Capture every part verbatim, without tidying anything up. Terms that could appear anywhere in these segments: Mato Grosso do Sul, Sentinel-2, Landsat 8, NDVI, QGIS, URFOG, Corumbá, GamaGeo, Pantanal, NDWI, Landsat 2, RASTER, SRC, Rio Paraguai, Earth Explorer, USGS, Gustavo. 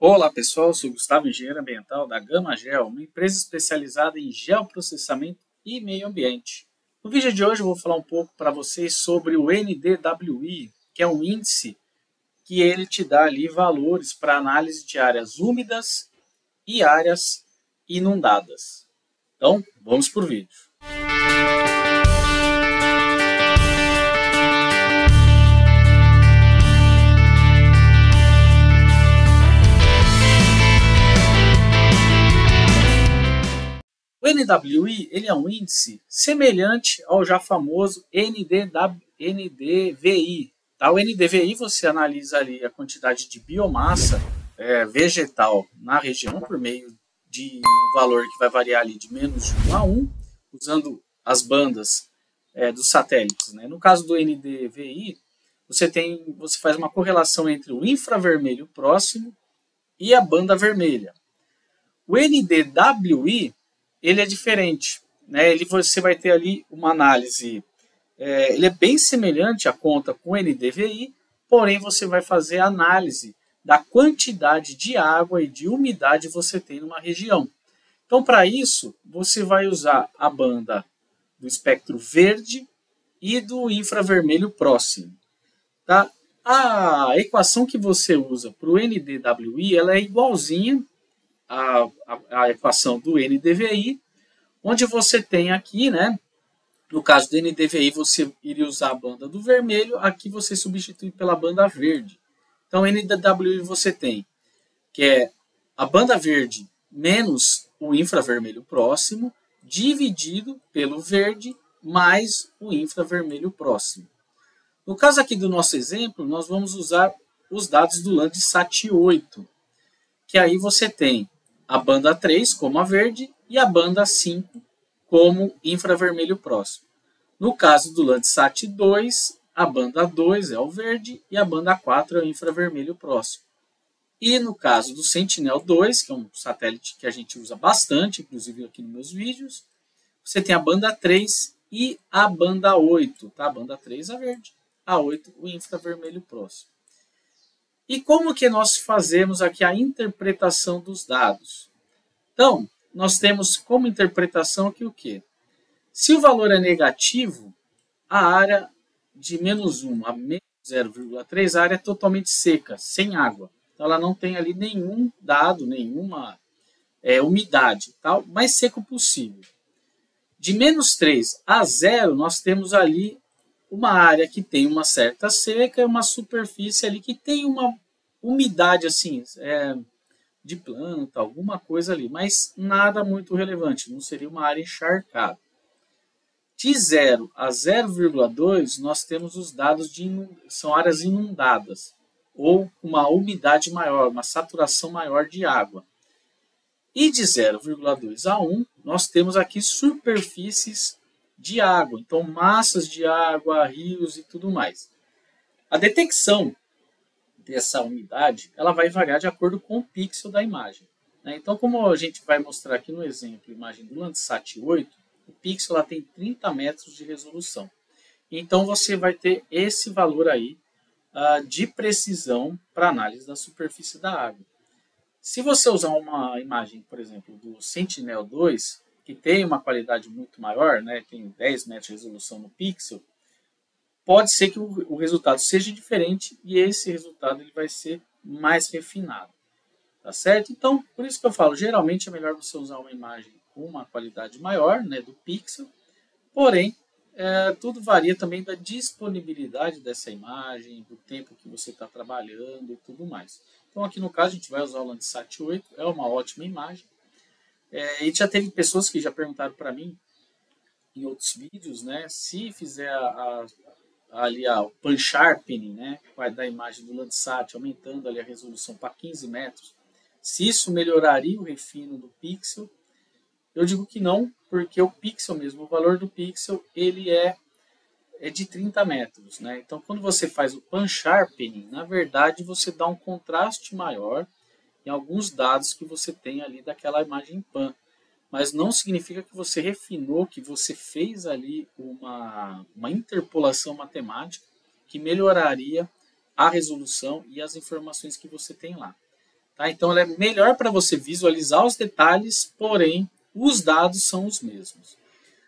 Olá pessoal, sou Gustavo, engenheiro ambiental da GamaGeo, uma empresa especializada em geoprocessamento e meio ambiente. No vídeo de hoje eu vou falar um pouco para vocês sobre o N D W I, que é um índice que ele te dá ali valores para análise de áreas úmidas e áreas inundadas. Então, vamos para o vídeo. O N D W I ele é um índice semelhante ao já famoso N D V I. Tá? O N D V I você analisa ali a quantidade de biomassa é, vegetal na região por meio de um valor que vai variar ali de menos de um a um, usando as bandas é, dos satélites. Né? No caso do N D V I, você, tem, você faz uma correlação entre o infravermelho próximo e a banda vermelha. O N D W I ele é diferente, né? Ele, você vai ter ali uma análise, é, ele é bem semelhante à conta com o N D V I, porém você vai fazer a análise da quantidade de água e de umidade você tem numa região. Então, para isso, você vai usar a banda do espectro verde e do infravermelho próximo. Tá? A equação que você usa para o N D W I ela é igualzinha A, a, a equação do N D V I, onde você tem aqui, né, no caso do N D V I você iria usar a banda do vermelho, aqui você substitui pela banda verde. Então N D W I você tem, que é a banda verde menos o infravermelho próximo, dividido pelo verde mais o infravermelho próximo. No caso aqui do nosso exemplo, nós vamos usar os dados do Landsat oito, que aí você tem a banda três como a verde e a banda cinco como infravermelho próximo. No caso do Landsat dois, a banda dois é o verde e a banda quatro é o infravermelho próximo. E no caso do Sentinel dois, que é um satélite que a gente usa bastante, inclusive aqui nos meus vídeos, você tem a banda três e a banda oito. Tá? A banda três é a verde, a oito o infravermelho próximo. E como que nós fazemos aqui a interpretação dos dados? Então, nós temos como interpretação aqui o quê? Se o valor é negativo, a área de menos um a menos zero vírgula três, a área é totalmente seca, sem água. Então, ela não tem ali nenhum dado, nenhuma é, umidade, tal, mais seco possível. De menos três a zero, nós temos ali uma área que tem uma certa seca, uma superfície ali que tem uma umidade assim, é, de planta, alguma coisa ali, mas nada muito relevante, não seria uma área encharcada. De zero a zero vírgula dois, nós temos os dados de são áreas inundadas, ou uma umidade maior, uma saturação maior de água. E de zero vírgula dois a um, nós temos aqui superfícies de água, então massas de água, rios e tudo mais. A detecção dessa umidade, ela vai variar de acordo com o pixel da imagem. Né? Então, como a gente vai mostrar aqui no exemplo, imagem do Landsat oito, o pixel ela tem trinta metros de resolução. Então, você vai ter esse valor aí uh, de precisão para análise da superfície da água. Se você usar uma imagem, por exemplo, do Sentinel dois, que tem uma qualidade muito maior, né, tem dez metros de resolução no pixel, pode ser que o, o resultado seja diferente e esse resultado ele vai ser mais refinado. Tá certo? Então, por isso que eu falo, geralmente é melhor você usar uma imagem com uma qualidade maior, né, do pixel, porém, é, tudo varia também da disponibilidade dessa imagem, do tempo que você está trabalhando e tudo mais. Então, aqui no caso, a gente vai usar o Landsat oito, é uma ótima imagem. É, e já teve pessoas que já perguntaram para mim em outros vídeos, né, se fizer a, a, ali a, o pan sharpening, né, da imagem do Landsat, aumentando ali a resolução para quinze metros, se isso melhoraria o refino do pixel. Eu digo que não, porque o pixel mesmo, o valor do pixel, ele é, é de trinta metros, né? Então, quando você faz o pan sharpening, na verdade, você dá um contraste maior em alguns dados que você tem ali daquela imagem pan, mas não significa que você refinou, que você fez ali uma, uma interpolação matemática que melhoraria a resolução e as informações que você tem lá. Tá? Então, ela é melhor para você visualizar os detalhes, porém, os dados são os mesmos.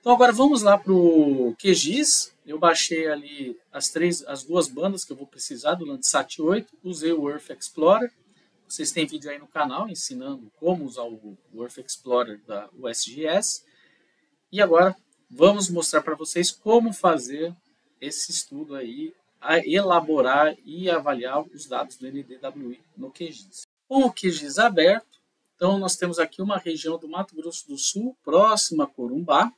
Então, agora vamos lá para o Q G I S. Eu baixei ali as, três, as duas bandas que eu vou precisar do Landsat oito. Usei o Earth Explorer. Vocês têm vídeo aí no canal ensinando como usar o Earth Explorer da U S G S. E agora vamos mostrar para vocês como fazer esse estudo aí, a elaborar e avaliar os dados do N D W I no Q G I S. Com o Q G I S aberto, então nós temos aqui uma região do Mato Grosso do Sul, próxima a Corumbá.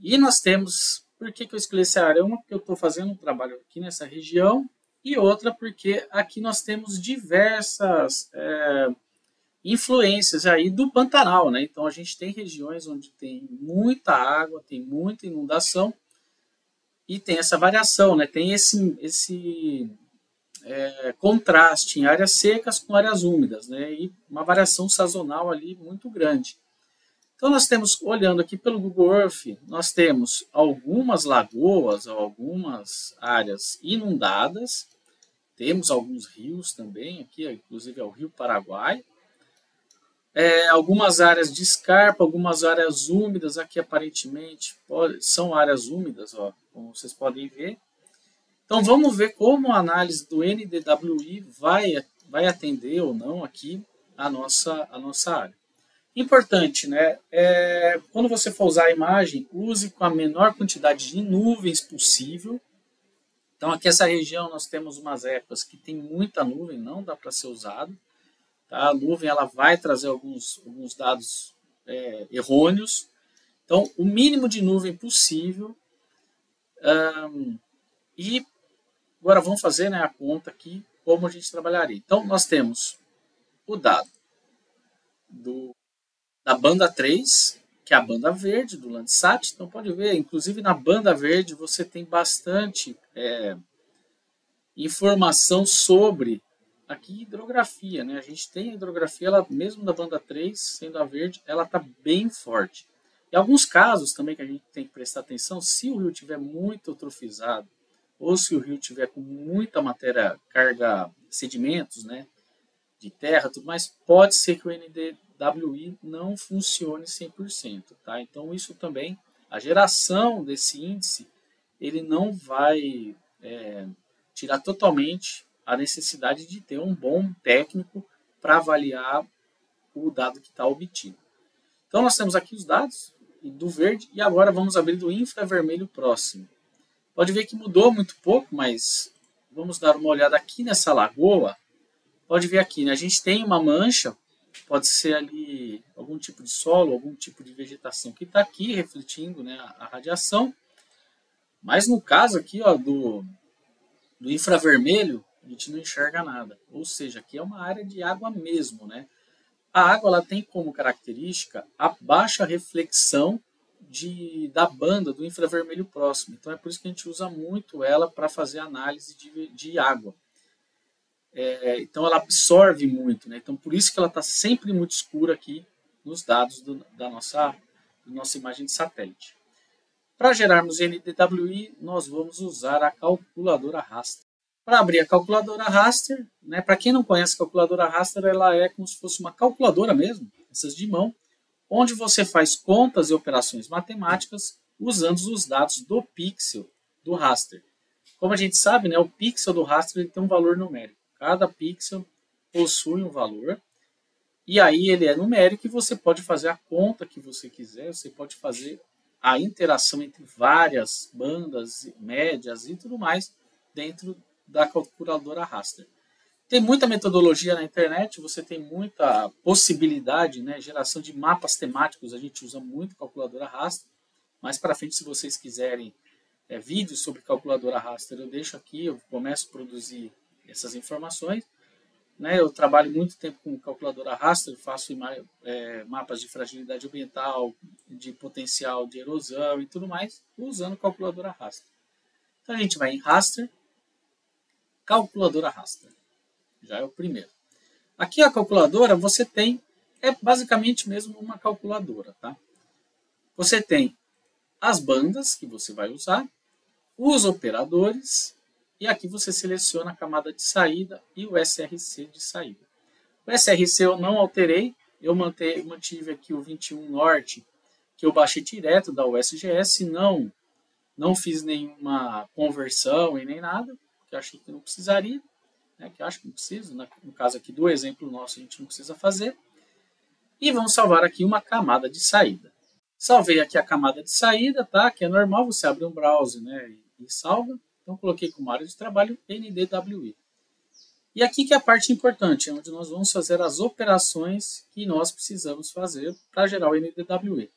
E nós temos, por que, que eu escolhi essa área? Uma, porque eu estou fazendo um trabalho aqui nessa região. E outra porque aqui nós temos diversas é, influências aí do Pantanal, né? Então a gente tem regiões onde tem muita água, tem muita inundação e tem essa variação, né? Tem esse, esse é, contraste em áreas secas com áreas úmidas, né? E uma variação sazonal ali muito grande. Então nós temos, olhando aqui pelo Google Earth, nós temos algumas lagoas, algumas áreas inundadas, temos alguns rios também, aqui inclusive é o Rio Paraguai, é, algumas áreas de escarpa, algumas áreas úmidas, aqui aparentemente pode, são áreas úmidas, ó, como vocês podem ver. Então vamos ver como a análise do N D W I vai, vai atender ou não aqui a nossa, a nossa área. Importante, né? É, quando você for usar a imagem, use com a menor quantidade de nuvens possível. Então, aqui nessa região nós temos umas épocas que tem muita nuvem, não dá para ser usado. Tá? A nuvem ela vai trazer alguns, alguns dados é, errôneos. Então, o mínimo de nuvem possível. Um, e agora vamos fazer, né, a conta aqui, como a gente trabalharia. Então, nós temos o dado do... da banda três, que é a banda verde do Landsat. Então pode ver, inclusive na banda verde você tem bastante é, informação sobre aqui hidrografia, né? A gente tem a hidrografia, ela, mesmo da banda três, sendo a verde, ela está bem forte. E alguns casos também que a gente tem que prestar atenção, se o rio estiver muito eutrofizado, ou se o rio estiver com muita matéria, carga, sedimentos, né, de terra, tudo mais, pode ser que o N D W I não funcione cem por cento, tá? Então isso também, a geração desse índice, ele não vai é, tirar totalmente a necessidade de ter um bom técnico para avaliar o dado que está obtido. Então nós temos aqui os dados do verde e agora vamos abrir do infravermelho próximo. Pode ver que mudou muito pouco, mas vamos dar uma olhada aqui nessa lagoa. Pode ver aqui, né? A gente tem uma mancha, pode ser ali algum tipo de solo, algum tipo de vegetação que está aqui refletindo, né, a, a radiação. Mas no caso aqui, ó, do, do infravermelho, a gente não enxerga nada. Ou seja, aqui é uma área de água mesmo, né? A água ela tem como característica a baixa reflexão de, da banda do infravermelho próximo. Então é por isso que a gente usa muito ela para fazer análise de, de água. É, então ela absorve muito, né? Então por isso que ela está sempre muito escura aqui nos dados do, da, nossa, da nossa imagem de satélite. Para gerarmos N D W I, nós vamos usar a calculadora raster. Para abrir a calculadora raster, né, para quem não conhece a calculadora raster, ela é como se fosse uma calculadora mesmo, essas de mão, onde você faz contas e operações matemáticas usando os dados do pixel do raster. Como a gente sabe, né, o pixel do raster ele tem um valor numérico. Cada pixel possui um valor, e aí ele é numérico e você pode fazer a conta que você quiser, você pode fazer a interação entre várias bandas, médias e tudo mais dentro da calculadora raster. Tem muita metodologia na internet, você tem muita possibilidade, né? Geração de mapas temáticos, a gente usa muito calculadora raster, mas para frente, se vocês quiserem é, vídeos sobre calculadora raster, eu deixo aqui, eu começo a produzir essas informações, né? Eu trabalho muito tempo com calculadora raster, faço é, mapas de fragilidade ambiental, de potencial de erosão e tudo mais, usando calculadora raster. Então a gente vai em raster, calculadora raster, já é o primeiro. Aqui a calculadora você tem, é basicamente mesmo uma calculadora, tá? Você tem as bandas que você vai usar, os operadores, e aqui você seleciona a camada de saída e o S R C de saída. O S R C eu não alterei, eu mantei, mantive aqui o vinte e um Norte, que eu baixei direto da U S G S, não, não fiz nenhuma conversão e nem nada, que eu achei que não precisaria, né, que eu acho que não preciso, no caso aqui do exemplo nosso a gente não precisa fazer. E vamos salvar aqui uma camada de saída. Salvei aqui a camada de saída, tá? Que é normal, você abre um browser, né, e salva. Então coloquei como área de trabalho N D W I. E aqui que é a parte importante, é onde nós vamos fazer as operações que nós precisamos fazer para gerar o N D W I.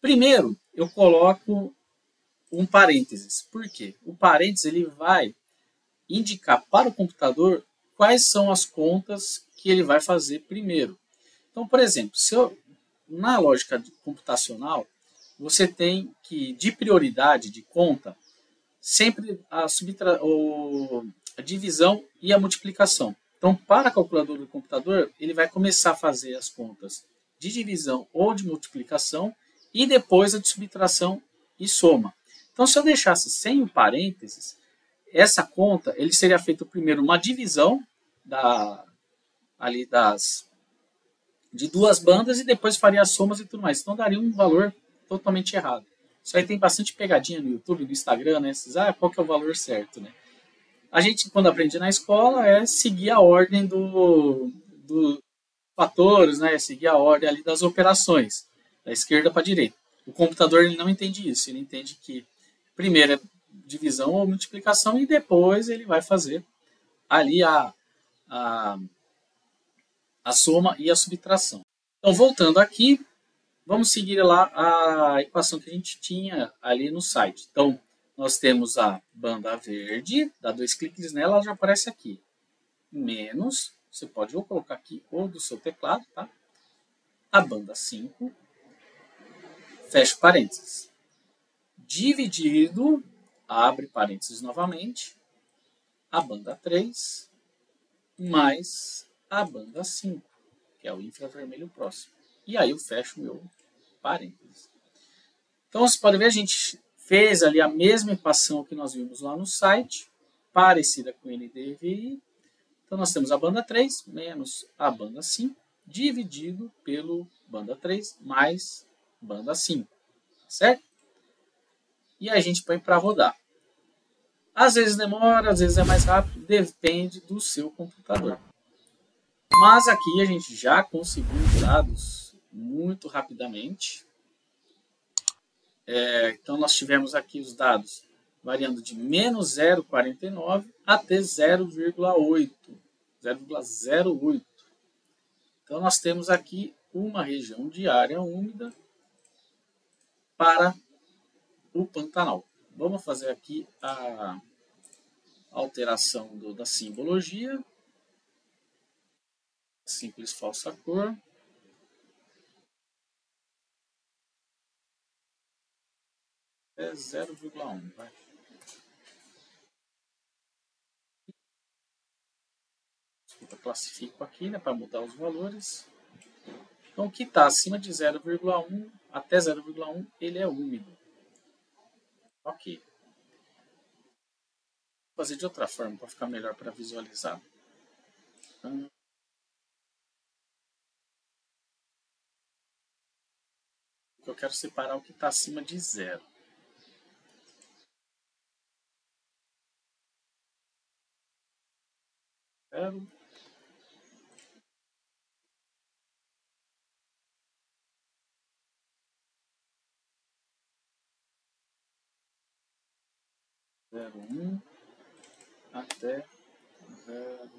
Primeiro, eu coloco um parênteses. Por quê? O parênteses ele vai indicar para o computador quais são as contas que ele vai fazer primeiro. Então, por exemplo, se eu, na lógica computacional, você tem que, de prioridade de conta, sempre a, subtra ou a divisão e a multiplicação. Então, para a calculadora do computador, ele vai começar a fazer as contas de divisão ou de multiplicação e depois a de subtração e soma. Então, se eu deixasse sem o parênteses, essa conta ele seria feito primeiro uma divisão da, ali das... de duas bandas e depois faria as somas e tudo mais. Então daria um valor totalmente errado. Isso aí tem bastante pegadinha no YouTube, no Instagram, né? Esses, ah, qual que é o valor certo, né? A gente, quando aprende na escola, é seguir a ordem do, do fatores, né? É seguir a ordem ali das operações, da esquerda para a direita. O computador ele não entende isso. Ele entende que primeiro é divisão ou multiplicação e depois ele vai fazer ali a... a a soma e a subtração. Então, voltando aqui, vamos seguir lá a equação que a gente tinha ali no site. Então, nós temos a banda verde, dá dois cliques nela, ela já aparece aqui. Menos, você pode ou colocar aqui ou do seu teclado, tá? A banda cinco, fecha parênteses. Dividido, abre parênteses novamente, a banda três, mais... a banda cinco, que é o infravermelho próximo. E aí eu fecho o meu parênteses. Então, você pode ver, a gente fez ali a mesma equação que nós vimos lá no site, parecida com o N D V I. Então, nós temos a banda três menos a banda cinco, dividido pelo banda três mais banda cinco, certo? E aí a gente põe para rodar. Às vezes demora, às vezes é mais rápido, depende do seu computador. Mas aqui a gente já conseguiu os dados muito rapidamente. É, então nós tivemos aqui os dados variando de menos zero vírgula quarenta e nove até zero vírgula zero oito. Então nós temos aqui uma região de área úmida para o Pantanal. Vamos fazer aqui a alteração do, da simbologia. Simples falsa cor. É zero vírgula um. Vai. Desculpa, classifico aqui, né, para mudar os valores. Então, o que está acima de zero vírgula um até zero vírgula um, ele é úmido. Ok. Vou fazer de outra forma para ficar melhor para visualizar. Então, eu quero separar o que está acima de zero. Zero. Zero, um, até zero.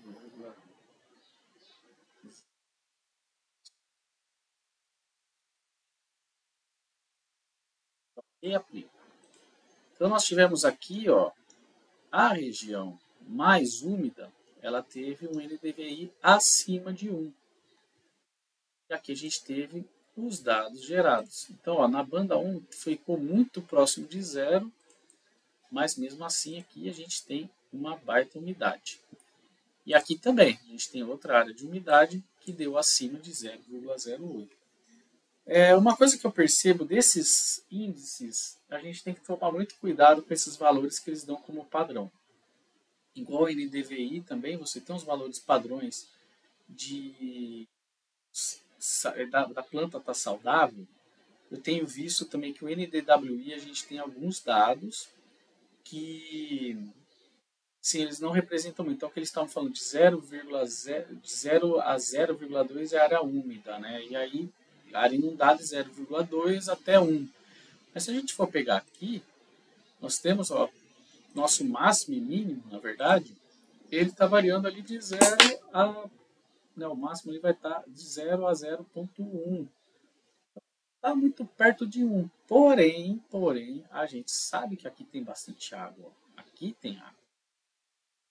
E aplica. Então nós tivemos aqui, ó, a região mais úmida, ela teve um N D V I acima de um. E aqui a gente teve os dados gerados. Então, ó, na banda um ficou muito próximo de zero, mas mesmo assim aqui a gente tem uma baita umidade. E aqui também, a gente tem outra área de umidade que deu acima de zero vírgula zero oito. É, uma coisa que eu percebo desses índices, a gente tem que tomar muito cuidado com esses valores que eles dão como padrão. Igual ao N D V I também, você tem os valores padrões de, da, da planta tá saudável, eu tenho visto também que o N D W I, a gente tem alguns dados que, sim, eles não representam muito. Então, o que eles estavam falando de zero, zero, de zero a zero vírgula dois é área úmida, né? E aí, área inundada de zero vírgula dois até um. Mas se a gente for pegar aqui, nós temos, ó, nosso máximo e mínimo, na verdade, ele está variando ali de zero a... Não, o máximo ele vai estar tá de zero a zero ponto um. Está muito perto de um. Porém, porém, a gente sabe que aqui tem bastante água. Ó. Aqui tem água.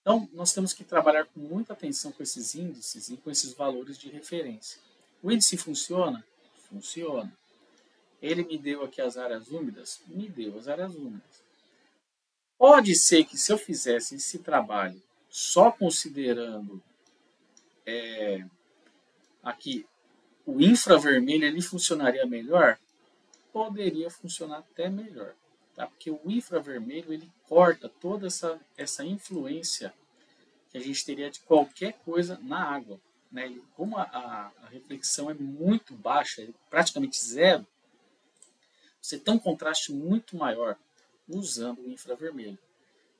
Então, nós temos que trabalhar com muita atenção com esses índices e com esses valores de referência. O índice funciona? Funciona. Ele me deu aqui as áreas úmidas? Me deu as áreas úmidas. Pode ser que se eu fizesse esse trabalho só considerando é, aqui o infravermelho, ele funcionaria melhor? Poderia funcionar até melhor. Tá? Porque o infravermelho ele corta toda essa, essa influência que a gente teria de qualquer coisa na água. Né? Como a, a, a reflexão é muito baixa, é praticamente zero, você tem um contraste muito maior usando o infravermelho.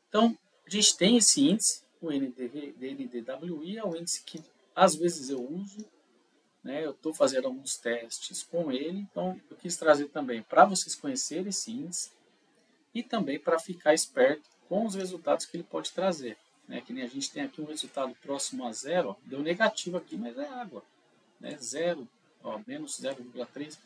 Então, a gente tem esse índice, o N D W I é o índice que às vezes eu uso, né? Eu estou fazendo alguns testes com ele, então eu quis trazer também para vocês conhecerem esse índice e também para ficar esperto com os resultados que ele pode trazer. Né, que nem a gente tem aqui um resultado próximo a zero, ó, deu negativo aqui, mas é água, né, zero, ó, menos zero vírgula três,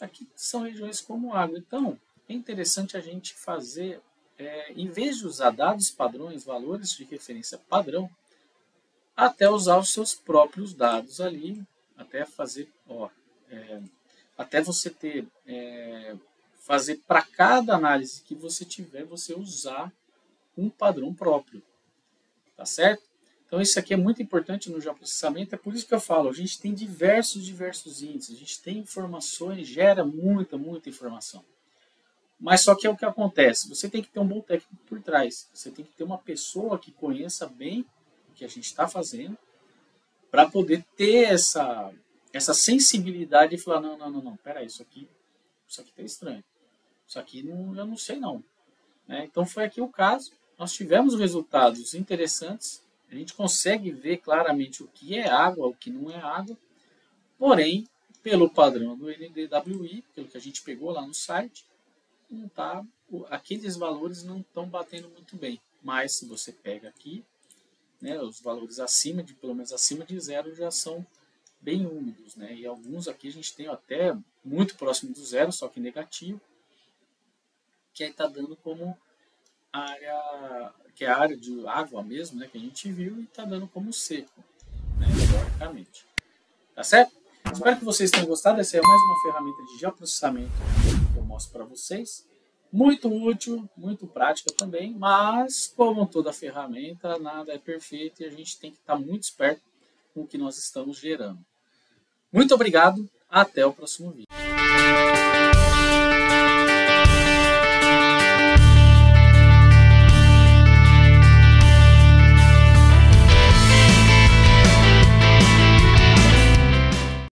aqui são regiões como água. Então, é interessante a gente fazer, é, em vez de usar dados padrões, valores de referência padrão, até usar os seus próprios dados ali, até fazer, ó, é, até você ter, é, fazer para cada análise que você tiver, você usar um padrão próprio. Tá certo? Então, isso aqui é muito importante no geoprocessamento, é por isso que eu falo, a gente tem diversos, diversos índices, a gente tem informações, gera muita, muita informação. Mas só que é o que acontece, você tem que ter um bom técnico por trás, você tem que ter uma pessoa que conheça bem o que a gente está fazendo, para poder ter essa, essa sensibilidade e falar, não, não, não, não, peraí, isso aqui isso aqui tá estranho, isso aqui não, eu não sei não. Né? Então, foi aqui o caso. Nós tivemos resultados interessantes, a gente consegue ver claramente o que é água, o que não é água, porém, pelo padrão do N D W I, pelo que a gente pegou lá no site, não tá, aqueles valores não estão batendo muito bem, mas se você pega aqui, né, os valores acima, de pelo menos acima de zero, já são bem úmidos, né? E alguns aqui a gente tem até muito próximo do zero, só que negativo, que aí está dando como... área, que é a área de água mesmo, né, que a gente viu, e está dando como seco, né, teoricamente. Tá certo? Espero que vocês tenham gostado. Essa é mais uma ferramenta de geoprocessamento que eu mostro para vocês. Muito útil, muito prática também, mas como toda ferramenta, nada é perfeito e a gente tem que estar muito esperto com o que nós estamos gerando. Muito obrigado, até o próximo vídeo.